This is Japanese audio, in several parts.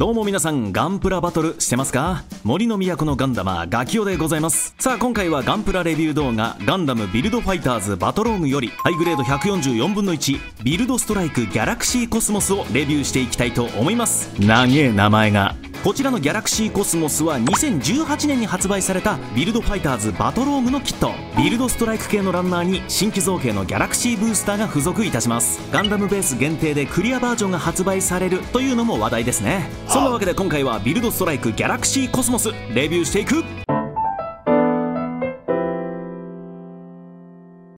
どうも皆さん、ガンプラバトルしてますか？森の都のガンダマーガキヨでございます。さあ、今回はガンプラレビュー動画ガンダムビルドファイターズバトローグよりハイグレード144分の1ビルドストライクギャラクシーコスモスをレビューしていきたいと思います。長え名前が。こちらのギャラクシーコスモスは2018年に発売されたビルドファイターズバトローグのキット。ビルドストライク系のランナーに新規造形のギャラクシーブースターが付属いたします。ガンダムベース限定でクリアバージョンが発売されるというのも話題ですね。そんなわけで今回はビルドストライクギャラクシーコスモスレビューしていく。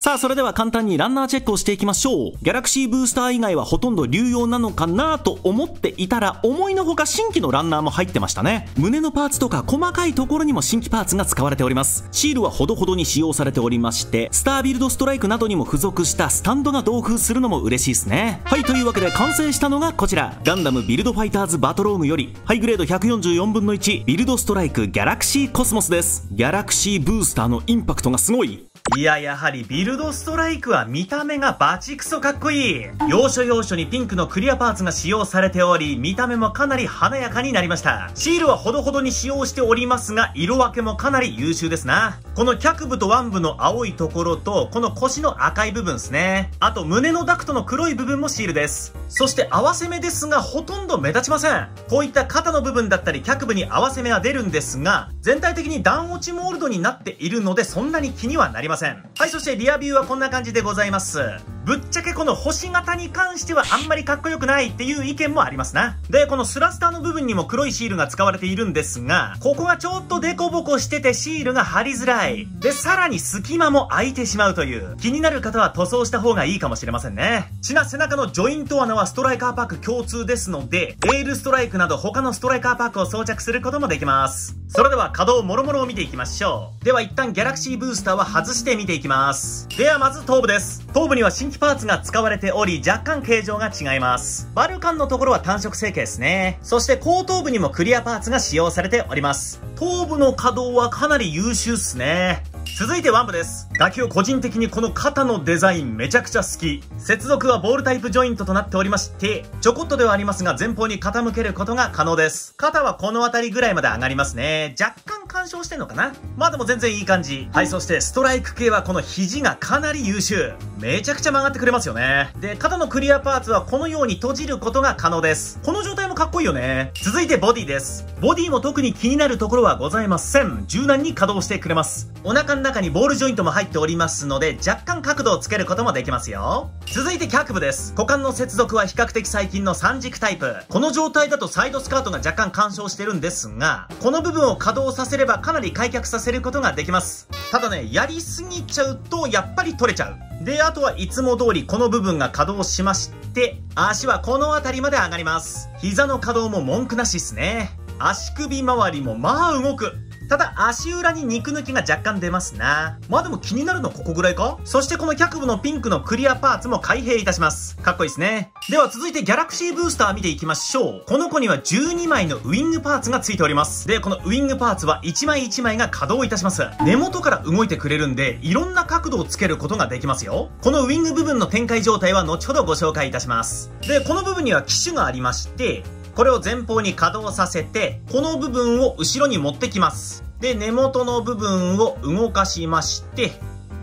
さあ、それでは簡単にランナーチェックをしていきましょう。ギャラクシーブースター以外はほとんど流用なのかなと思っていたら、思いのほか新規のランナーも入ってましたね。胸のパーツとか細かいところにも新規パーツが使われております。シールはほどほどに使用されておりまして、スタービルドストライクなどにも付属したスタンドが同封するのも嬉しいですね。はい、というわけで完成したのがこちら、ガンダムビルドファイターズバトロームよりハイグレード144分の1ビルドストライクギャラクシーコスモスです。ギャラクシーブースターのインパクトがすごい。いや、やはりビルドストライクは見た目がバチクソかっこいい。要所要所にピンクのクリアパーツが使用されており、見た目もかなり華やかになりました。シールはほどほどに使用しておりますが、色分けもかなり優秀ですな。この脚部と腕部の青いところと、この腰の赤い部分ですね。あと胸のダクトの黒い部分もシールです。そして合わせ目ですが、ほとんど目立ちません。こういった肩の部分だったり脚部に合わせ目は出るんですが、全体的に段落ちモールドになっているので、そんなに気にはなりません。はい、そしてリアビューはこんな感じでございます。ぶっちゃけこの星型に関してはあんまりかっこよくないっていう意見もありますな。で、このスラスターの部分にも黒いシールが使われているんですが、ここがちょっとデコボコしててシールが貼りづらい。で、さらに隙間も空いてしまうという。気になる方は塗装した方がいいかもしれませんね。ちな、背中のジョイント穴はストライカーパック共通ですので、エールストライクなど他のストライカーパックを装着することもできます。それでは稼働もろもろを見ていきましょう。では一旦ギャラクシーブースターは外して見ていきます。ではまず頭部です。頭部には新規パーツが使われており、若干形状が違います。バルカンのところは単色成形ですね。そして後頭部にもクリアパーツが使用されております。頭部の稼働はかなり優秀っすね。続いて腕部です。ガキヨ個人的にこの肩のデザインめちゃくちゃ好き。接続はボールタイプジョイントとなっておりまして、ちょこっとではありますが前方に傾けることが可能です。肩はこの辺りぐらいまで上がりますね。若干干渉してんのかな。まあでも全然いい感じ。はい、そしてストライク系はこの肘がかなり優秀。めちゃくちゃ曲がってくれますよね。で、肩のクリアパーツはこのように閉じることが可能です。この状態もかっこいいよね。続いてボディです。ボディも特に気になるところはございません。柔軟に稼働してくれます。お腹の中にボールジョイントも入っておりますので、若干角度をつけることもできますよ。続いて脚部です。股間の接続は比較的最近の三軸タイプ。この状態だとサイドスカートが若干干渉してるんですが、この部分を稼働させればかなり開脚させることができます。ただね、やりすぎちゃうとやっぱり取れちゃう。で、あとはいつも通りこの部分が稼働しまして、足はこの辺りまで上がります。膝の稼働も文句なしっすね。足首周りもまあ動く。ただ足裏に肉抜きが若干出ますな。まあでも気になるのここぐらいか。そしてこの脚部のピンクのクリアパーツも開閉いたします。かっこいいですね。では続いてギャラクシーブースター見ていきましょう。この子には12枚のウイングパーツが付いております。で、このウイングパーツは1枚1枚が稼働いたします。根元から動いてくれるんで、いろんな角度をつけることができますよ。このウイング部分の展開状態は後ほどご紹介いたします。で、この部分には機種がありまして、これを前方に稼働させて、この部分を後ろに持ってきます。で、根元の部分を動かしまして、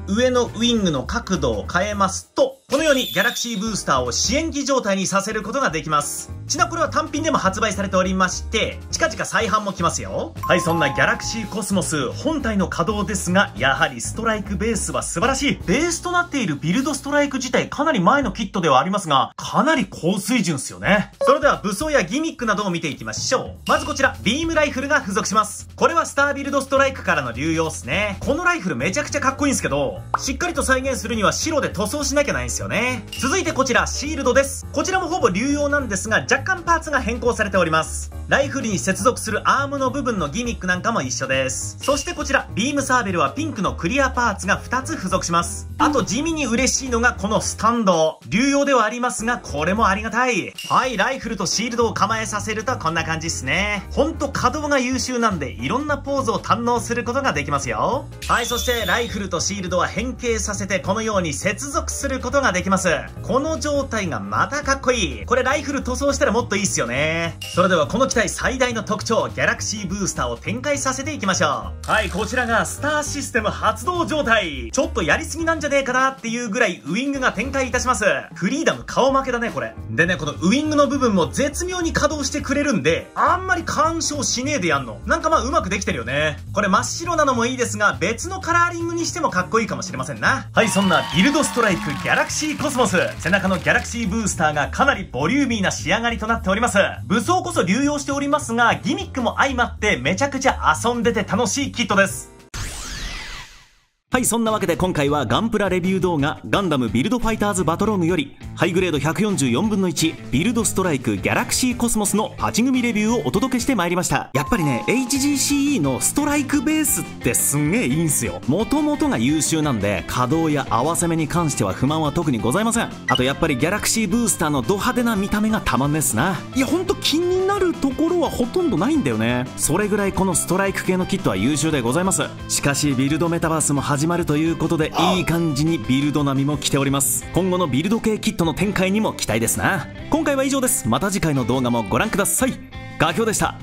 上のウイングの角度を変えますと、このようにギャラクシーブースターを支援機状態にさせることができます。ちな、これは単品でも発売されておりまして、近々再販も来ますよ。はい、そんなギャラクシーコスモス本体の稼働ですが、やはりストライクベースは素晴らしい。ベースとなっているビルドストライク自体、かなり前のキットではありますが、かなり高水準っすよね。それでは武装やギミックなどを見ていきましょう。まずこちら、ビームライフルが付属します。これはスタービルドストライクからの流用っすね。このライフルめちゃくちゃかっこいいんですけど、しっかりと再現するには白で塗装しなきゃないんですよね。続いてこちら、シールドです。こちらもほぼ流用なんですが、若干パーツが変更されております。ライフルに接続するアームの部分のギミックなんかも一緒です。そしてこちら、ビームサーベルはピンクのクリアパーツが2つ付属します。あと地味に嬉しいのがこのスタンド、流用ではありますが、これもありがたい。はい、ライフルとシールドを構えさせるとこんな感じっすね。ほんと稼働が優秀なんで、いろんなポーズを堪能することができますよ。はい、そしてライフルとシールドは変形させて、このように接続することがができます。この状態がまたかっこいい。これライフル塗装したらもっといいっすよね。それではこの機体最大の特徴、ギャラクシーブースターを展開させていきましょう。はい、こちらがスターシステム発動状態。ちょっとやりすぎなんじゃねえかなっていうぐらいウイングが展開いたします。フリーダム顔負けだね、これ。でね、このウイングの部分も絶妙に稼働してくれるんで、あんまり干渉しねえでやんの。なんかまあうまくできてるよね。これ真っ白なのもいいですが、別のカラーリングにしてもかっこいいかもしれませんな。はい、そんなビルドストライクギャラクシーコスモス。背中のギャラクシーブースターがかなりボリューミーな仕上がりとなっております。武装こそ流用しておりますが、ギミックも相まってめちゃくちゃ遊んでて楽しいキットです。はい、そんなわけで今回はガンプラレビュー動画ガンダムビルドファイターズバトロームよりハイグレード144分の1ビルドストライクギャラクシーコスモスのパチ組レビューをお届けしてまいりました。やっぱりね、HGCE のストライクベースってすんげえいいんすよ。元々が優秀なんで稼働や合わせ目に関しては不満は特にございません。あとやっぱりギャラクシーブースターのド派手な見た目がたまんねっすな。いやほんと気になるところはほとんどないんだよね。それぐらいこのストライク系のキットは優秀でございます。しかしビルドメタバースも始まるということで、いい感じにビルド並みも来ております。今後のビルド系キットの展開にも期待ですな。今回は以上です。また次回の動画もご覧ください。ガキョウでした。